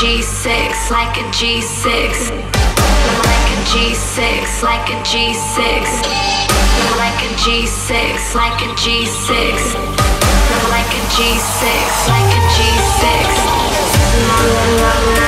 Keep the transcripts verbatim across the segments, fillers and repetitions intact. G six, like a G six, like a G six, like a G six, like a G six, like a G six, like a G six, like a G six, like a G six.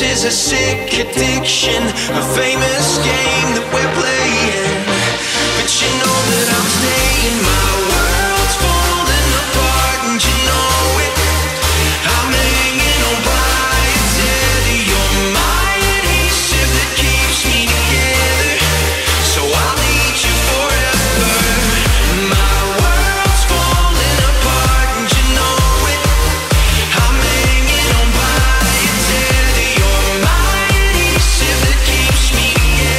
This is a sick addiction, a famous game that we're playing. But you know that I'm staying, my world's falling apart and you know it. I'm hanging on by a tether, you're my adhesive that keeps me together. So I'll need you forever. My world's falling apart and you know it. I'm hanging on by a tether, you're my adhesive that keeps me together.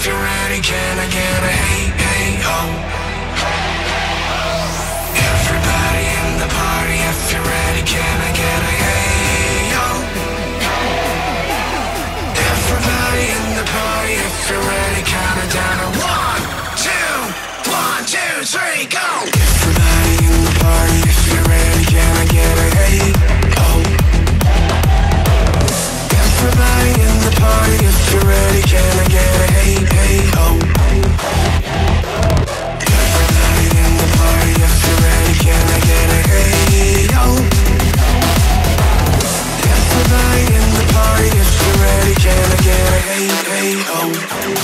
if you're ready, can I get a hey, hey, ho? Everybody in the party, if you're ready, can I get a hey, hey, ho? Everybody in the party, if you're ready, count it down to one, two, one, two, three, go! Everybody in the party, if you're ready, can I get a hey, ho? Everybody in the party, if you're ready, can I get a hey, hey, ho? Everybody in the party, if you're ready, can I get a hey, ho? Everybody in the party, if you're ready, can I get a hey, hey, ho?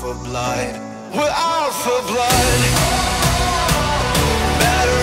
For blood, we're out for blood. Better